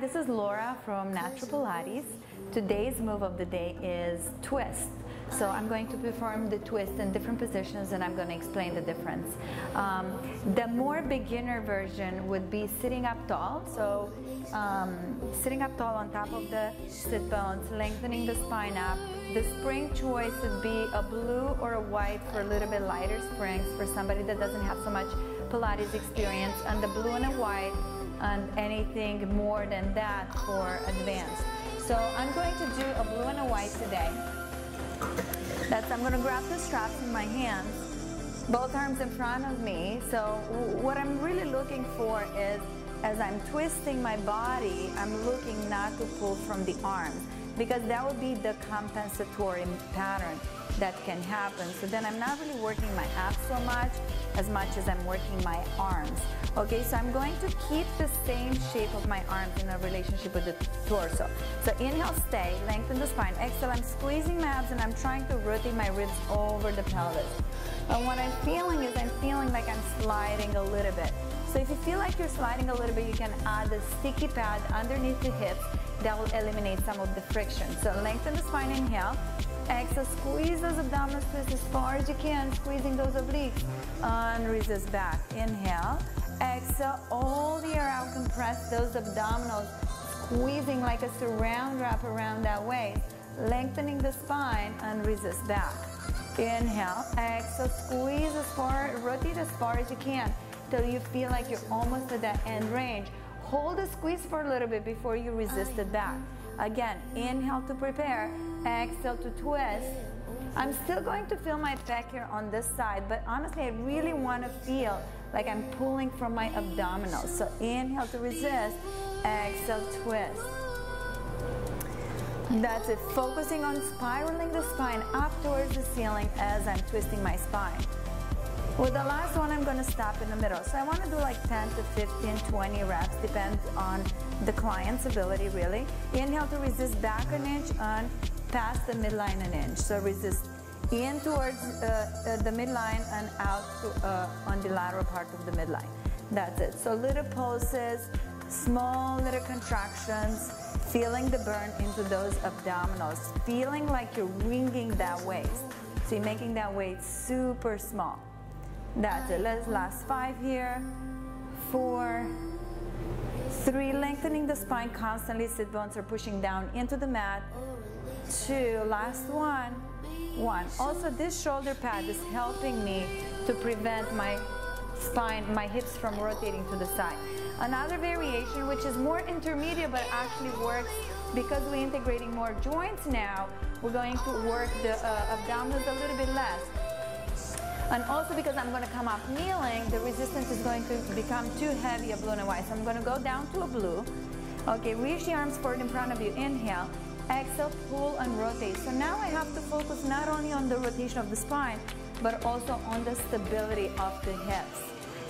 this is Laura from Natural Pilates. Today's move of the day is twist. So I'm going to perform the twist in different positions and I'm going to explain the difference. The more beginner version would be sitting up tall. So sitting up tall on top of the sit bones, lengthening the spine up. The spring choice would be a blue or a white for a little bit lighter springs for somebody that doesn't have so much Pilates experience, and the blue and the white and anything more than that for advanced. So I'm going to do a blue and a white today. I'm going to grab the straps in my hands, both arms in front of me. So what I'm really looking for is, as I'm twisting my body, I'm looking not to pull from the arms, because that would be the compensatory pattern that can happen. So then I'm not really working my abs so much as I'm working my arms. Okay, so I'm going to keep the same shape of my arms in a relationship with the torso. So inhale, stay, lengthen the spine. Exhale, I'm squeezing my abs and I'm trying to rotate my ribs over the pelvis. And what I'm feeling is I'm feeling like I'm sliding a little bit. So if you feel like you're sliding a little bit, you can add a sticky pad underneath the hips. That will eliminate some of the friction. So lengthen the spine, inhale. Exhale, squeeze those abdominal space as far as you can, squeezing those obliques. And resist back, inhale. Exhale, all the air out, compress those abdominals, squeezing like a saran wrap around that waist. Lengthening the spine and resist back. Inhale, exhale, squeeze as far, rotate as far as you can, till you feel like you're almost at that end range. Hold the squeeze for a little bit before you resist it back. Again, inhale to prepare, exhale to twist. I'm still going to feel my pec here on this side, but honestly, I really want to feel like I'm pulling from my abdominals. So inhale to resist, exhale, twist. That's it, focusing on spiraling the spine up towards the ceiling as I'm twisting my spine. With the last one, I'm going to stop in the middle. So I want to do like 10 to 15, 20 reps, depends on the client's ability, really. Inhale to resist back an inch and past the midline an inch. So resist in towards the midline and out to, on the lateral part of the midline. That's it. So little pulses, small little contractions, feeling the burn into those abdominals, feeling like you're wringing that waist. So you're making that waist super small. That's it. Let's last 5 here. 4, 3, lengthening the spine constantly. Sit bones are pushing down into the mat. 2, last 1, 1. Also, this shoulder pad is helping me to prevent my spine, my hips from rotating to the side. Another variation, which is more intermediate but actually works because we're integrating more joints now. We're going to work the abdominals a little bit less. And also because I'm going to come up kneeling, the resistance is going to become too heavy, a blue and a white. So I'm going to go down to a blue. Okay, reach the arms forward in front of you. Inhale, exhale, pull and rotate. So now I have to focus not only on the rotation of the spine, but also on the stability of the hips.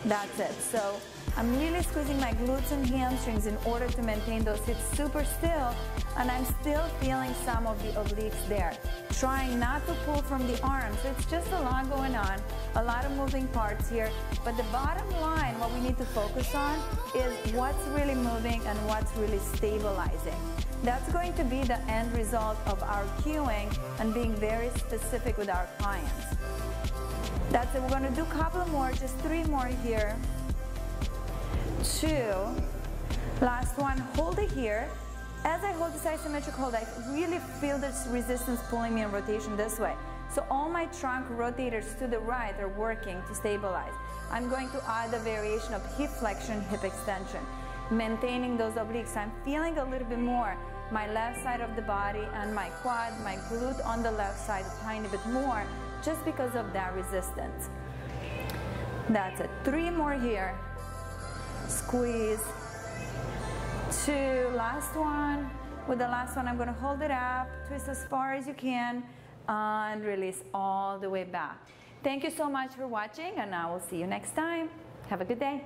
That's it. So I'm really squeezing my glutes and hamstrings in order to maintain those hips super still. And I'm still feeling some of the obliques there. Trying not to pull from the arms. It's just a lot going on, a lot of moving parts here. But the bottom line, what we need to focus on is what's really moving and what's really stabilizing. That's going to be the end result of our cueing and being very specific with our clients. That's it. We're going to do a couple more, just 3 more here. 2, last 1, hold it here. As I hold this isometric hold, I really feel this resistance pulling me in rotation this way. So all my trunk rotators to the right are working to stabilize. I'm going to add a variation of hip flexion, hip extension, maintaining those obliques. I'm feeling a little bit more my left side of the body and my quad, my glute on the left side a tiny bit more just because of that resistance. That's it. 3 more here. Squeeze. 2, last 1. With the last 1, I'm going to hold it up, twist as far as you can, and release all the way back. Thank you so much for watching, and I will see you next time. Have a good day.